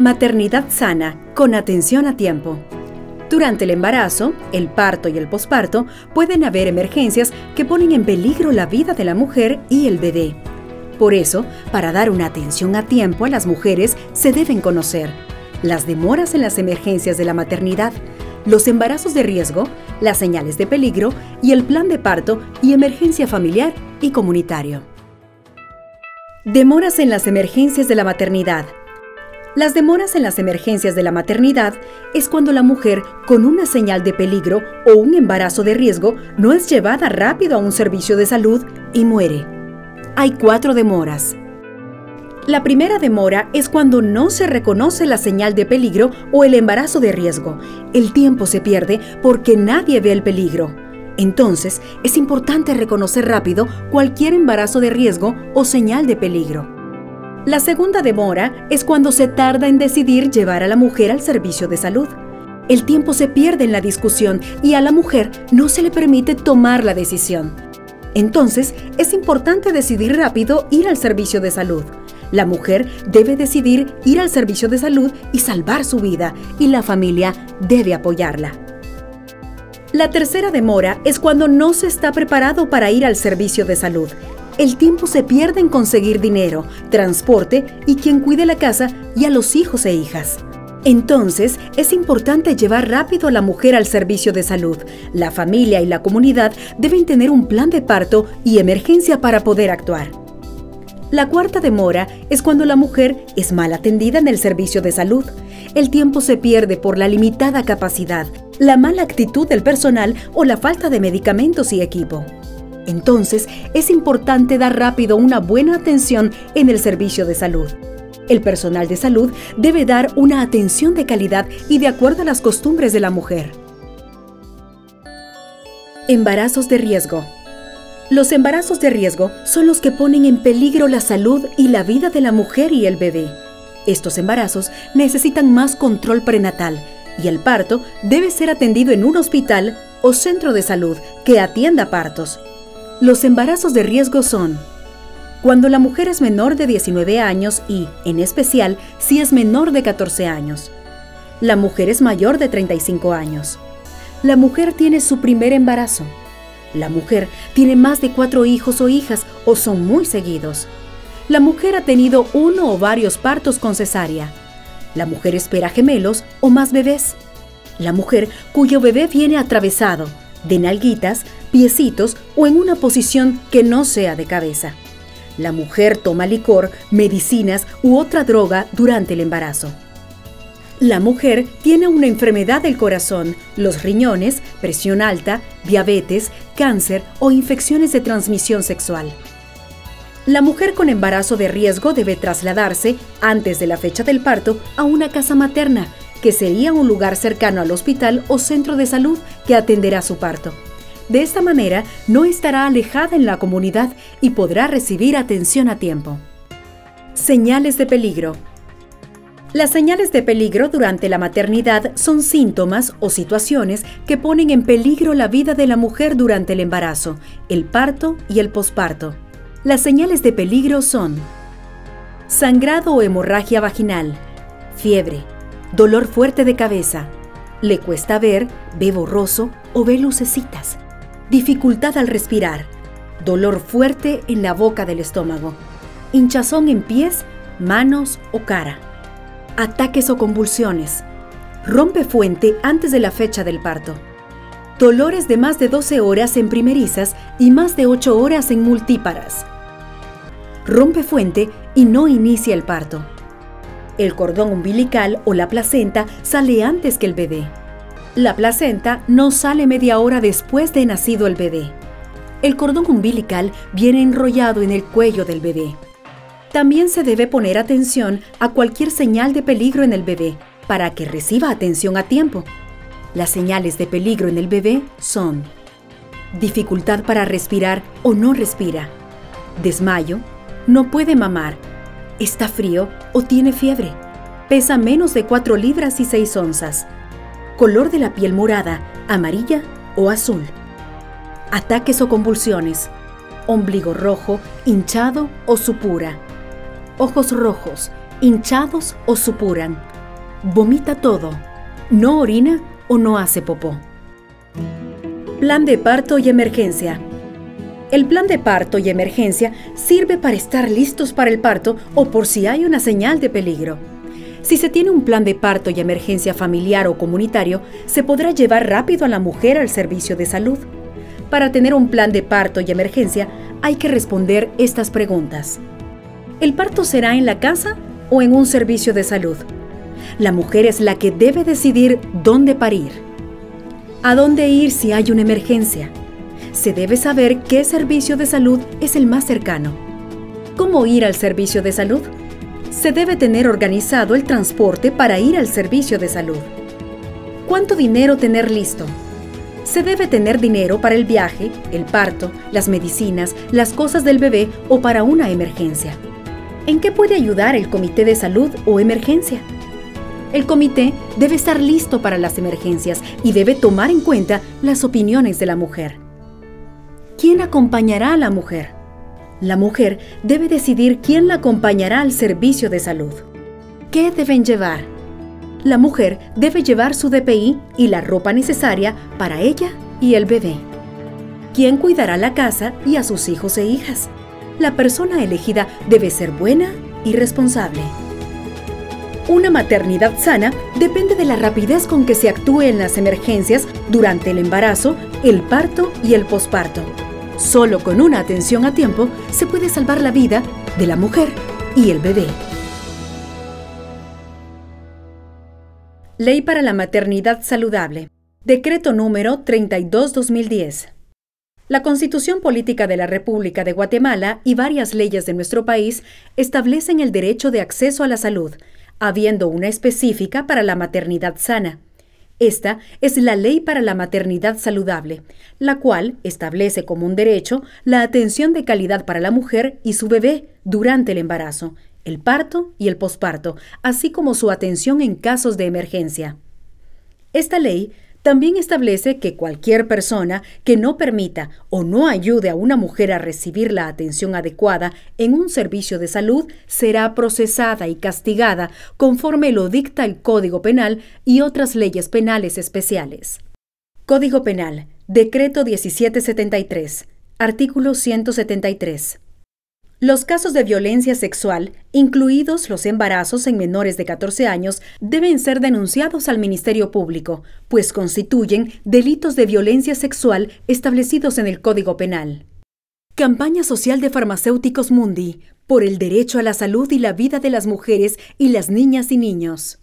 Maternidad sana, con atención a tiempo. Durante el embarazo, el parto y el posparto pueden haber emergencias que ponen en peligro la vida de la mujer y el bebé. Por eso, para dar una atención a tiempo a las mujeres se deben conocer las demoras en las emergencias de la maternidad, los embarazos de riesgo, las señales de peligro y el plan de parto y emergencia familiar y comunitario. Demoras en las emergencias de la maternidad. Las demoras en las emergencias de la maternidad es cuando la mujer con una señal de peligro o un embarazo de riesgo no es llevada rápido a un servicio de salud y muere. Hay 4 demoras. La primera demora es cuando no se reconoce la señal de peligro o el embarazo de riesgo. El tiempo se pierde porque nadie ve el peligro. Entonces, es importante reconocer rápido cualquier embarazo de riesgo o señal de peligro. La segunda demora es cuando se tarda en decidir llevar a la mujer al servicio de salud. El tiempo se pierde en la discusión y a la mujer no se le permite tomar la decisión. Entonces, es importante decidir rápido ir al servicio de salud. La mujer debe decidir ir al servicio de salud y salvar su vida, y la familia debe apoyarla. La tercera demora es cuando no se está preparado para ir al servicio de salud. El tiempo se pierde en conseguir dinero, transporte y quien cuide la casa y a los hijos e hijas. Entonces, es importante llevar rápido a la mujer al servicio de salud. La familia y la comunidad deben tener un plan de parto y emergencia para poder actuar. La cuarta demora es cuando la mujer es mal atendida en el servicio de salud. El tiempo se pierde por la limitada capacidad, la mala actitud del personal o la falta de medicamentos y equipo. Entonces, es importante dar rápido una buena atención en el servicio de salud. El personal de salud debe dar una atención de calidad y de acuerdo a las costumbres de la mujer. Embarazos de riesgo. Los embarazos de riesgo son los que ponen en peligro la salud y la vida de la mujer y el bebé. Estos embarazos necesitan más control prenatal y el parto debe ser atendido en un hospital o centro de salud que atienda partos. Los embarazos de riesgo son cuando la mujer es menor de 19 años y, en especial, si es menor de 14 años. La mujer es mayor de 35 años. La mujer tiene su primer embarazo. La mujer tiene más de 4 hijos o hijas o son muy seguidos. La mujer ha tenido uno o varios partos con cesárea. La mujer espera gemelos o más bebés. La mujer cuyo bebé viene atravesado, de nalguitas, piecitos o en una posición que no sea de cabeza. La mujer toma licor, medicinas u otra droga durante el embarazo. La mujer tiene una enfermedad del corazón, los riñones, presión alta, diabetes, cáncer o infecciones de transmisión sexual. La mujer con embarazo de riesgo debe trasladarse, antes de la fecha del parto, a una casa materna, que sería un lugar cercano al hospital o centro de salud que atenderá su parto. De esta manera, no estará alejada en la comunidad y podrá recibir atención a tiempo. Señales de peligro. Las señales de peligro durante la maternidad son síntomas o situaciones que ponen en peligro la vida de la mujer durante el embarazo, el parto y el posparto. Las señales de peligro son sangrado o hemorragia vaginal, fiebre, dolor fuerte de cabeza, le cuesta ver, ve borroso o ve lucecitas, dificultad al respirar, dolor fuerte en la boca del estómago, hinchazón en pies, manos o cara, ataques o convulsiones, rompe fuente antes de la fecha del parto, dolores de más de 12 horas en primerizas y más de 8 horas en multíparas, rompe fuente y no inicia el parto, el cordón umbilical o la placenta sale antes que el bebé. La placenta no sale media hora después de nacido el bebé. El cordón umbilical viene enrollado en el cuello del bebé. También se debe poner atención a cualquier señal de peligro en el bebé para que reciba atención a tiempo. Las señales de peligro en el bebé son dificultad para respirar o no respira, desmayo, no puede mamar, está frío o tiene fiebre, pesa menos de 4 libras y 6 onzas, color de la piel morada, amarilla o azul, ataques o convulsiones, ombligo rojo, hinchado o supura, ojos rojos, hinchados o supuran, vomita todo, no orina o no hace popó. Plan de parto y emergencia. El plan de parto y emergencia sirve para estar listos para el parto o por si hay una señal de peligro. Si se tiene un plan de parto y emergencia familiar o comunitario, se podrá llevar rápido a la mujer al servicio de salud. Para tener un plan de parto y emergencia, hay que responder estas preguntas. ¿El parto será en la casa o en un servicio de salud? La mujer es la que debe decidir dónde parir. ¿A dónde ir si hay una emergencia? Se debe saber qué servicio de salud es el más cercano. ¿Cómo ir al servicio de salud? Se debe tener organizado el transporte para ir al servicio de salud. ¿Cuánto dinero tener listo? Se debe tener dinero para el viaje, el parto, las medicinas, las cosas del bebé o para una emergencia. ¿En qué puede ayudar el comité de salud o emergencia? El comité debe estar listo para las emergencias y debe tomar en cuenta las opiniones de la mujer. ¿Quién acompañará a la mujer? La mujer debe decidir quién la acompañará al servicio de salud. ¿Qué deben llevar? La mujer debe llevar su DPI y la ropa necesaria para ella y el bebé. ¿Quién cuidará la casa y a sus hijos e hijas? La persona elegida debe ser buena y responsable. Una maternidad sana depende de la rapidez con que se actúe en las emergencias durante el embarazo, el parto y el posparto. Solo con una atención a tiempo se puede salvar la vida de la mujer y el bebé. Ley para la Maternidad Saludable. Decreto número 32-2010. La Constitución Política de la República de Guatemala y varias leyes de nuestro país establecen el derecho de acceso a la salud, habiendo una específica para la maternidad sana. Esta es la Ley para la Maternidad Saludable, la cual establece como un derecho la atención de calidad para la mujer y su bebé durante el embarazo, el parto y el posparto, así como su atención en casos de emergencia. Esta ley también establece que cualquier persona que no permita o no ayude a una mujer a recibir la atención adecuada en un servicio de salud será procesada y castigada conforme lo dicta el Código Penal y otras leyes penales especiales. Código Penal, Decreto 1773, artículo 173. Los casos de violencia sexual, incluidos los embarazos en menores de 14 años, deben ser denunciados al Ministerio Público, pues constituyen delitos de violencia sexual establecidos en el Código Penal. Campaña social de Farmacéuticos Mundi, por el derecho a la salud y la vida de las mujeres y las niñas y niños.